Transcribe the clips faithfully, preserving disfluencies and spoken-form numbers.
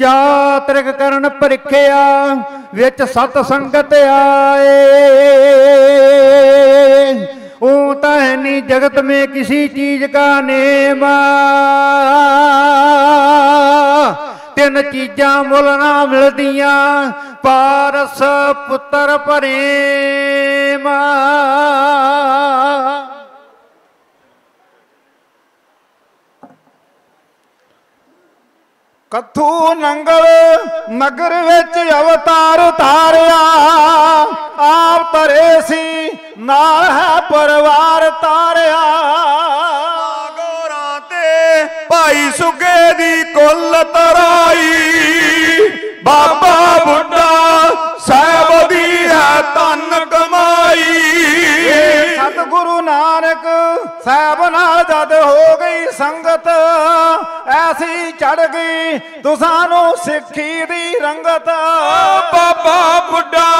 क्या त्रिक करण परिख्या विच सत संगत आए। ऊंता है नी जगत में किसी चीज का नेम, तीन चीजा मुल ना मिलदियां पारस पुत्र प्रेम। कथू नंगल नगर विच अवतार तारिया, आप तरे सी नाल है परिवार तारिया। गोरा ते भाई सुगे दी कुल तराई, बाबा बुढ़ा साहिब दी है तन कमाई। सतगुरु नानक साहिब नाल जद हो गई संगत, ऐसी चढ़ गई तुसानू सिक्खी दी रंगत। बाबा बुढ़ा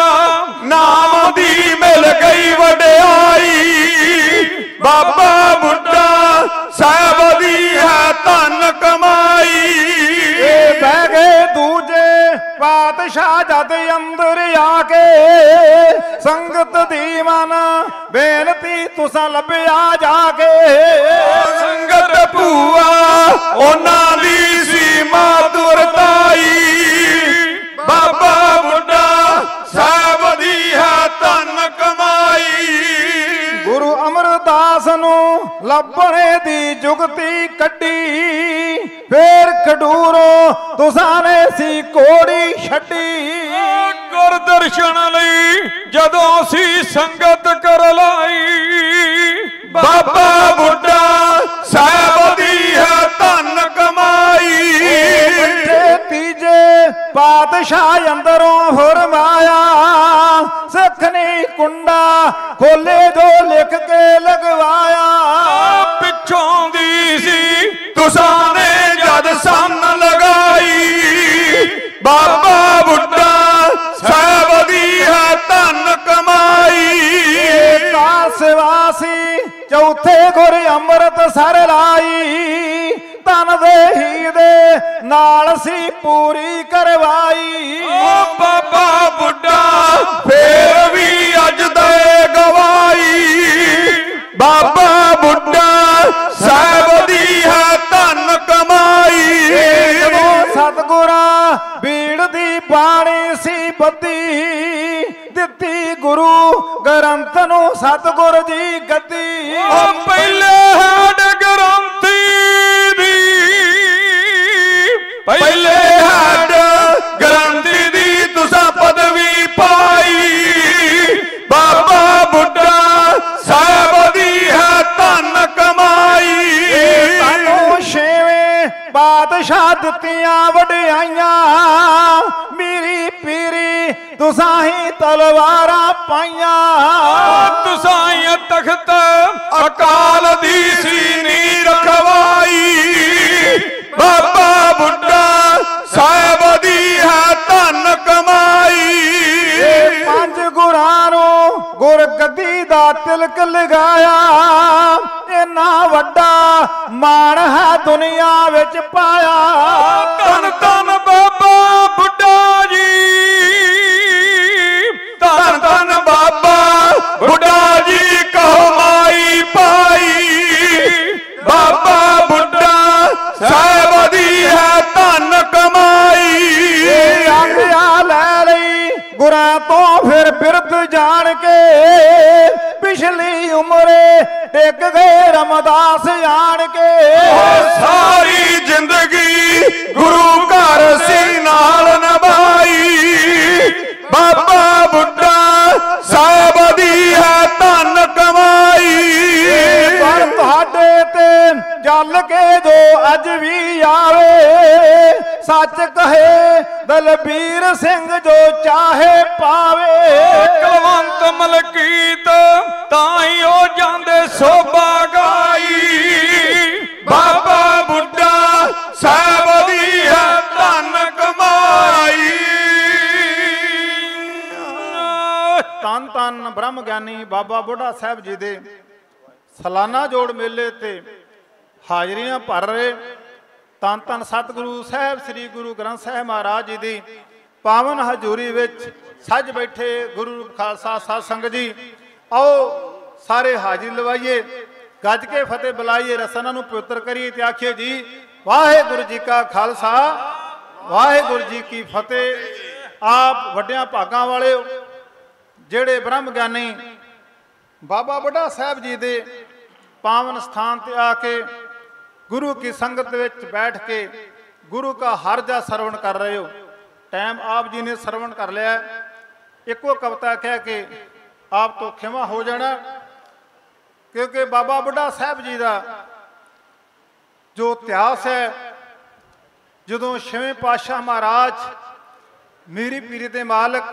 नाम दी मिल गई वड्याई, बाबा बुढ़ा साहिब दी है धन कमाई। बह गए दूजे पातशाह जद अंदर आके, संगत दी मन बेनती तुसा लभ्या जाके। संगत भूआ बाबा बुढ़ा साहिब दी है धन कमाई। गुरु अमरदास नू लभने दी जुगती कड्डी, फिर खडूरों तुसाने सी कोड़ी छड्डी। गुर दर्शन लई जदों सी संगत कर लाई, बाबा बुढ़ा साहिब दी है धन कमाई। तीजे पातशाह अंदरों फरमाया, सखनी कुंडा खोले जो लिख के लगवाया। पिछों दी सी तुसाने जद सन लगाई, बाबा बुढ़ा साहिब दी है धन कमाई। कासवासी चौथे गुर अमृतसर लाई, तन दे ही दे नाल सी पूरी करवाई। बाबा बुढ़ा फिर भी अज दे गवाई, बाबा बुढ़ा साहिब दी है धन कमाई। सतगुरा बीड़ दी बाणी सी बदी, ਦਿੱਤੀ ਗੁਰੂ ਗ੍ਰੰਥ ਨੂੰ ਸਤਿਗੁਰ ਜੀ ਗੱਦੀ। ਪਹਿਲੇ ਹਾੜ ਗ੍ਰੰਥੀ ਦੀ ਪਹਿਲੇ ਹਾੜ ਗ੍ਰੰਥੀ ਦੀ ਤੁਸਾਂ ਪਦਵੀ ਪਾਈ, ਬਾਬਾ ਬੁੱਢਾ ਸਾਹਿਬ ਦੀ ਹੈ ਧਨ ਕਮਾਈ। ਸਾਨੂੰ ਛੇਵੇਂ ਬਾਦਸ਼ਾਹ ਦਿੱਤੀਆਂ ਵਡਿਆਈਆਂ, ਮੇਰੀ ਪੀਰੀ तुसाही तलवारा पाइया। तुसाही तखत अकाल दी सीनी रखवाई, बाबा बुढ़ा साहिब दी है धन कमाई। पंज गुरानों गुर गद्दी दा तिलक लगाया, इन्ना वड्डा मान है दुनिया विच पाया। धन धन बाबा बुढ़ा जी, धन धन बाबा बुढ़ा जी कहो माई पाई। बाबा बुढ़ा साहिब दी है धन कमाई। आखिया लै लई गुरा तो फिर बिरद जान के, पिछली उम्रे टेक गए रमदास आन के। सारी जिंदगी गुरु घर सी नाल नभाई, बाबा बुढ़ा साहिब दी है धन कमाई। पर तुहाडे ते जल के जो अज भी आवे, सच कहे दलबीर सिंह जो चाहे पावे। कलवंत मलकीत ताई ओ जांदे सोभा गाई, बाबा बुढ़ा साहिब दी है धन कमाई। तान तान ब्रह्म ज्ञानी बाबा बुढ़ा साहिब जी दे सालाना जोड़ मेले ते हाजरियां भर रहे धन धन सतगुरु साहब श्री गुरु ग्रंथ साहब महाराज जी की पावन हजूरी विच सज बैठे गुरु खालसा साध संगत जी, आओ सारे हाजिरी लवाइए, गज के फतेह बुलाइए, रसना नूं पवित्र करिए ते आखियो जी वाहेगुरू जी का खालसा वाहेगुरू जी की फतेह। आप वड्डियां भागां वाले हो जिहड़े ब्रह्म ज्ञानी बाबा बुढ़ा साहब जी दे पावन स्थान ते आके गुरु की संगत विच बैठ के गुरु का हरजा सरवण कर रहे हो। टाइम आप जी ने सरवण कर लिया। एको कविता कह के आप तो खिमा हो जाना, क्योंकि बाबा बुढ़ा साहब जी का जो इतिहास है, जदों छेवें पातशाह महाराज मीरी पीरी के मालक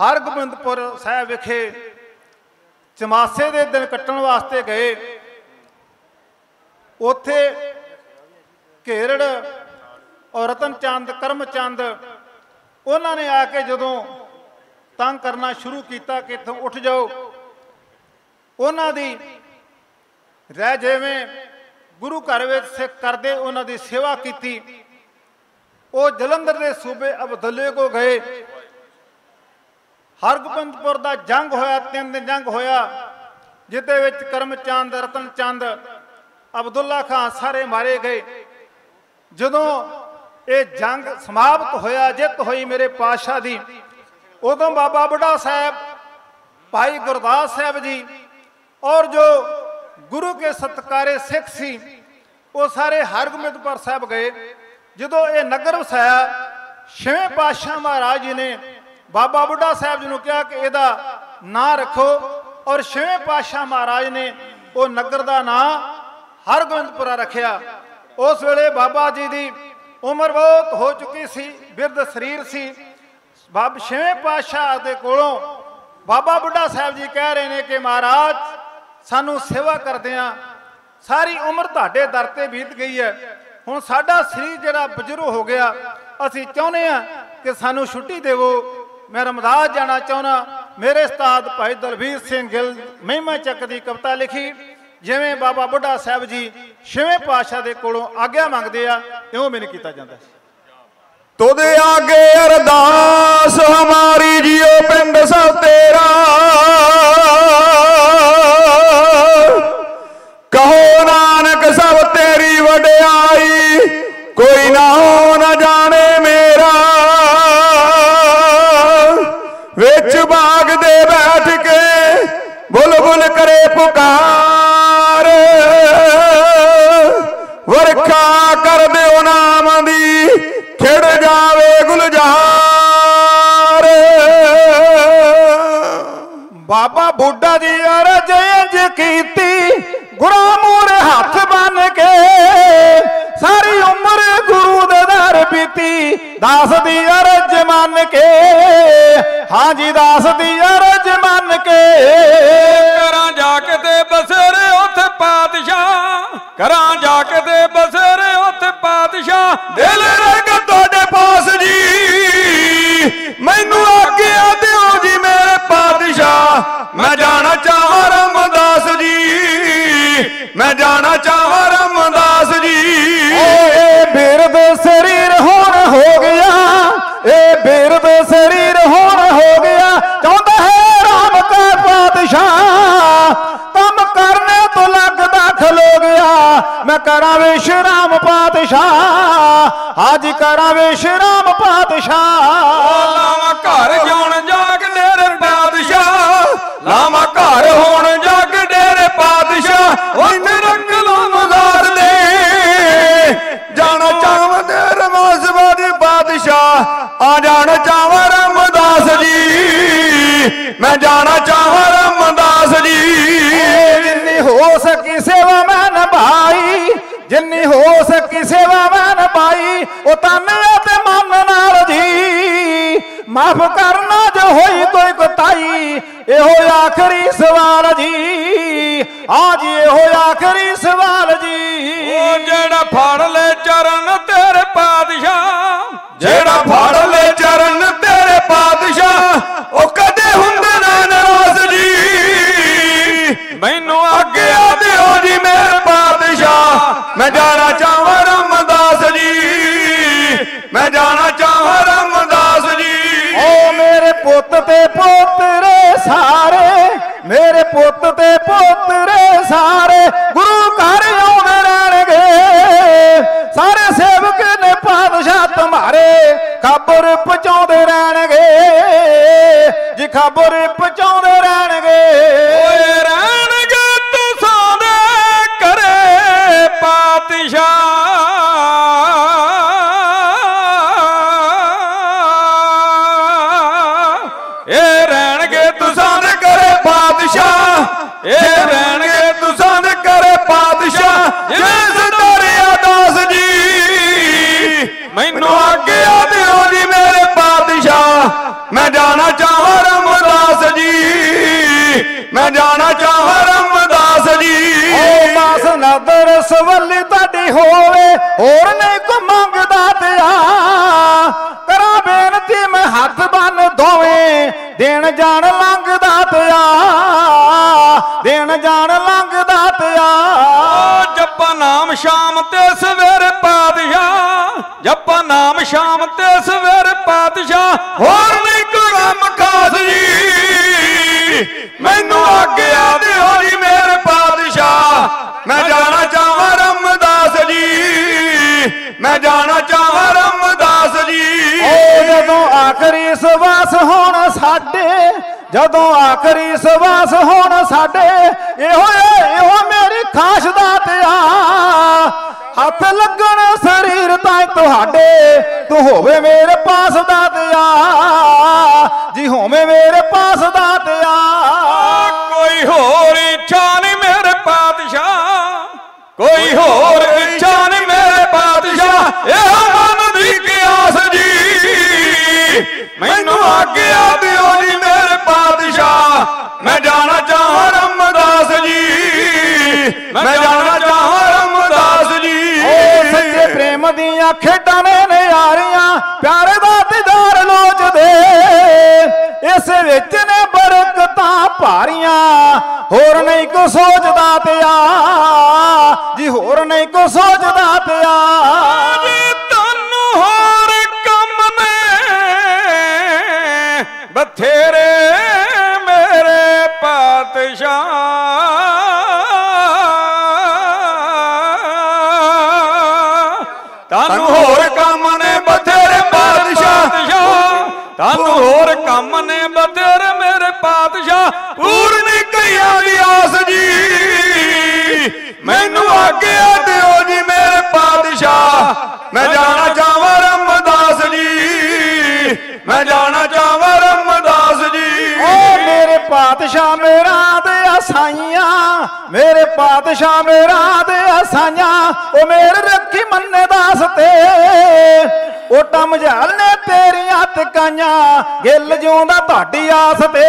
हरगोबिंदपुर साहब विखे चमासे के दिन कट्टण वास्ते गए, उथे घेरड़ और रतन चंद करम चंद उन्होंने आके जदों तंग करना शुरू किया कि इत्थों उठ जाओ, उन्हों की रह जिवें गुरु घर में सिख करते उन्हों की सेवा की। वो जलंधर के सूबे अब्दुल्ले को गए। हरगोबिंदपुर का जंग होया, तीन दिन जंग होया, जिदे विच करम चंद रतन चंद अब्दुल्ला खान सारे मारे गए। जदों ये जंग समाप्त होया, जित हुई मेरे पातशाह दी, उदों बाबा बुढ़ा साहब भाई गुरदास साहब जी और जो गुरु के सत्कारे सिख सी वो सारे हरगोबिंदपुर साहब गए। जदों ये नगर वसाया, छेवें पातशाह महाराज जी ने बाबा बुढ़ा साहब जी ने कहा कि इहदा नाम रखो, और छेवें पातशाह महाराज ने वो नगर का नाम हरगोबिंदपुरा रखिया। उस वेले बाबा जी की उम्र बहुत हो चुकी सी, बिरद शरीर सी। बाब छेवें पातशाह दे कोलों बाबा बुढ़ा साहब जी कह रहे हैं कि महाराज सानू सेवा करदियां सारी उम्र तुहाडे दर ते बीत गई है, हुण साडा शरीर जिहड़ा बजुर्ग हो गया, असीं चाहुंदे हां कि सानू छुट्टी देवो, मैं रमदास जाना चाहुंदा। मेरे उस्ताद भाई दलबीर सिंह गिल महिमा चक की कविता लिखी, जिवें बाबा बुढ़ा साहब जी छेवें पातशाह दे कोलों आग्या मंगदे आ, इउं मैनूं कीता जांदा। तुदे आगे अरदास हमारी जियो पिंड सब तेरा, कहो नानक सब तेरी वडियाई, कोई ना हो ना जाने मेरा। विच बाग दे बैठ के बुलबुल करे पुकार, वर्खा कर दिओ नाम दी खिड़ जावे गुलजार। बाबा बुढ़ा जी अरज इंज कीती, गुरा मूरे हाथ बन के सारी उम्र गुरु दे दर बीती, दास दी अरज मान के, हां जी दास दी अरज मान के। करा जाके ते बसेरे उत पातशाह, करा जाके दे बसेरे उत पातशाह, दिल रंग तुहाडे पास जी, मैनू आखिया दिओ जी मेरे पातशाह। मैं जाना चाहां रामदास जी, मैं जाना चाहां रामदास जी। ए बिरद शरीर होर हो गया, ए बिरद शरीर होर हो गया, चाहता है राम का पातशाह। कम करने तो लगदा खलो गया, मैं करा विश्राम पातशाह, हाजी करा विश्राम पातशाह। लावा घर जान जाग डेरे पातशाह, लावा घर होन जाग डेरे पातशाह। उन्हें रंग लामदार दे जाना चाव दे रमासवादी पातशाह, आ जाना चाव रामदास जी, मैं जाना चाह रामदास जी। जिन्नी हो सकी सेवा मैं भाई, जिन्नी हो सकी सेवा मैं भाई, ओ तन ते मन नाल जी, माफ करना जो होई कोई कोताई, एहो आखरी सवाल जी, आज एहो आखरी सवाल जी। ओ जेड़ा फाड़ ले चरण तेरे पातशाह, जेड़ा फाड़ ले चरण तेरे पातशाह, ओ कदे हुंदे ना नाराज जी, मैनू आगे आदे हो जी मेरे पातशाह। मैं जाना चाहवां राम खबर पहुंचाते रहणगे जी खबर पहुंचाते रहणगे रहणगे तुसां दे करे पातशाह ए रहणगे तुसां दे करे पातशाह जिस दरिया दास जी मैनू आगे आदिओ जी मेरे पातशाह मैं जाना चाहां रामदास जी मैं जाना चाहां रामदास जी ओ मास नदर सवल तुहाडी होवे होर नहीं को मंगदा ते आ करा बेनती मैं हाथ बन दोवें देन जान मंगदा ते आ देन जान लंघदा तिया जपा नाम शाम ते सवेरे पातशाह जपा नाम शाम ते सवेरे पातशाह होर नहीं करम खास जी मैनू आगे आदे होई मेरे पातशाह मैं जाना चाहां रामदास जी मैं जाना चाहां रामदास जी ओ जदों आखरी सवास होना साडे जदों आखरी सवास होना साडे इहो इहो मेरी खाश दा ते आ हथ लगण शरीर ताईं तुहाडे तू होवे मेरे पास दा ते आ जी होवे मेरे पास दा ते आ कोई होर इच्छा नहीं मेरे पातशाह कोई होर इच्छा नहीं मेरे पातशाह इहो मन दी कियास जी मैनू आगे आ दिओ जी मैं जाना चाहां रामदास जी मैं जाना चाहां रामदास जी ओ सच्चे प्रेम दियां खेडां ने नियारियां प्यारे दा दीदार लोचदे इस विच ने बरकतां भारियां होर नहीं को सोचदा ते आ जी होर नहीं को सोचदा ते आ तैनूं होर कम ने बथेरे तानू होर कम ने बथेरे पातशाह तानू होर कम ने बथेरे मेरे पातशाह पूरनी कईया दी आस जी मैनू आगे आ दिओ जी मेरे पातशाह मैं जाना चाहां रामदास जी मैं जाना चाहां रामदास जी ओ मेरे पातशाह मेरा साइया मेरे पातशाह मेरा दे साइया ओ मेरे रखी मन्ने दास ते ओ टम जाल ने तेरियां तकाइयां गिल जिउंदा तुहाडी आस ते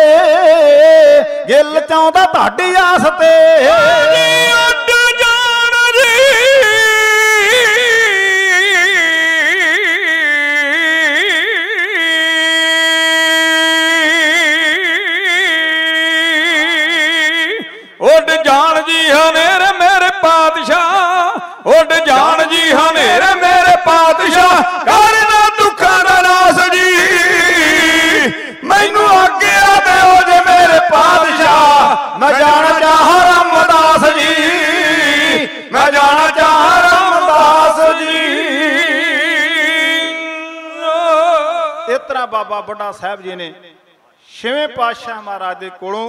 गिल चाहुंदा तुहाडी आस ते उड जान जी उड जान जी हनेरे मेरे पातशाह उड जान जी हनेरे मेरे पातशाह करना दुखां दा नास जी मैनू आगे आदे हो जे मेरे पातशाह मैं जाना चाहां रामदास जी मैं जाना चाहां रामदास जी इस तरह बाबा बुढ़ा साहब जी ने छेवें पातशाह महाराज दे कोलों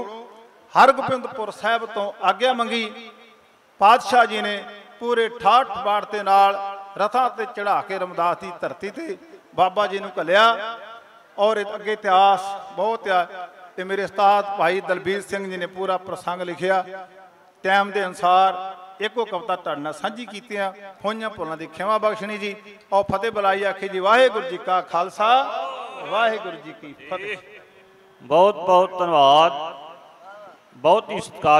हरगोबिंदपुर साहब तो आग्या मंगी। पातशाह जी ने पूरे ठाठ बाड़ के नाल रथां ते चढ़ा के रमदास की धरती ते बाबा जी ने घलिया और अगे इतिहास बहुत है। मेरे उस्ताद भाई दलबीर सिंह जी ने पूरा प्रसंग लिखिया। टाइम के अनुसार एको कविता तुहाडे नाल सांझी कीतियां। होईआं भुलां दी खिमा बख्शणी जी। और फतेह बुलाई आखी जी वाहिगुरू जी का खालसा वाहिगुरू जी की फतेह। बहुत बहुत धन्यवाद। बहुत ही सत्कार।